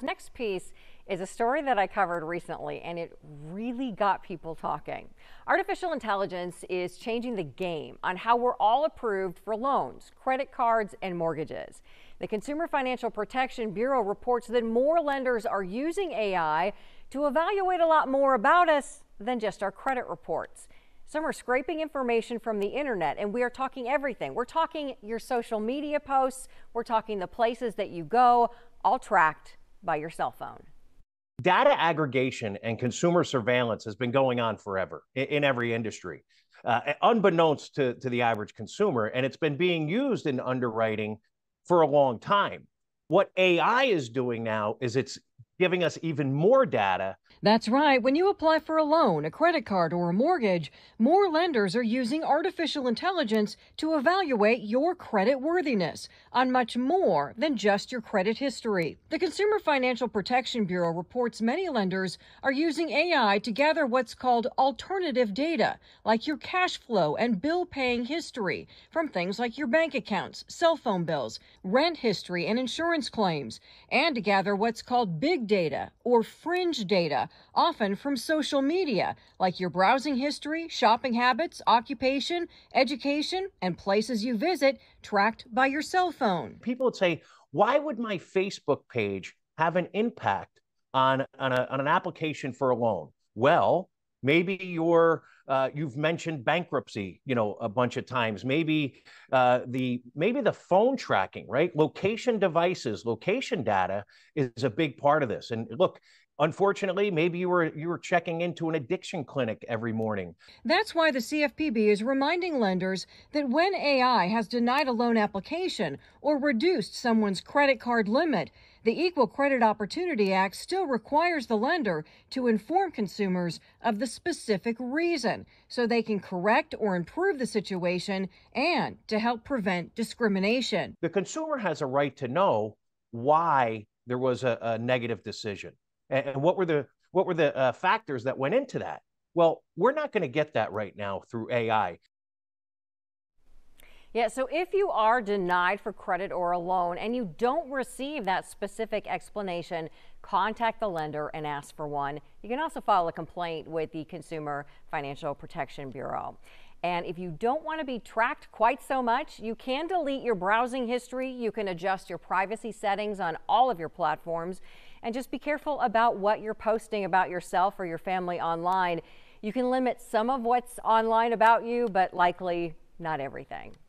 This next piece is a story that I covered recently, and it really got people talking. Artificial intelligence is changing the game on how we're all approved for loans, credit cards, and mortgages. The Consumer Financial Protection Bureau reports that more lenders are using AI to evaluate a lot more about us than just our credit reports. Some are scraping information from the internet, and we are talking everything. We're talking your social media posts, we're talking the places that you go, all tracked by your cell phone. Data aggregation and consumer surveillance has been going on forever in every industry, unbeknownst to the average consumer, and it's been being used in underwriting for a long time. What AI is doing now is it's giving us even more data. That's right. When you apply for a loan, a credit card, or a mortgage, more lenders are using artificial intelligence to evaluate your credit worthiness on much more than just your credit history. The Consumer Financial Protection Bureau reports many lenders are using AI to gather what's called alternative data, like your cash flow and bill paying history from things like your bank accounts, cell phone bills, rent history, and insurance claims, and to gather what's called big data or fringe data, often from social media, like your browsing history, shopping habits, occupation, education, and places you visit, tracked by your cell phone. People would say, why would my Facebook page have an impact on an application for a loan? Well, maybe you've mentioned bankruptcy, a bunch of times. Maybe the phone tracking, right? Location devices, location data is a big part of this. And look, unfortunately, maybe you were checking into an addiction clinic every morning. That's why the CFPB is reminding lenders that when AI has denied a loan application or reduced someone's credit card limit, the Equal Credit Opportunity Act still requires the lender to inform consumers of the specific reason so they can correct or improve the situation and to help prevent discrimination. The consumer has a right to know why there was a negative decision. And what were the factors that went into that? Well, we're not going to get that right now through AI. Yeah, so if you are denied for credit or a loan and you don't receive that specific explanation, contact the lender and ask for one. You can also file a complaint with the Consumer Financial Protection Bureau. And if you don't want to be tracked quite so much, you can delete your browsing history. You can adjust your privacy settings on all of your platforms. And just be careful about what you're posting about yourself or your family online. You can limit some of what's online about you, but likely not everything.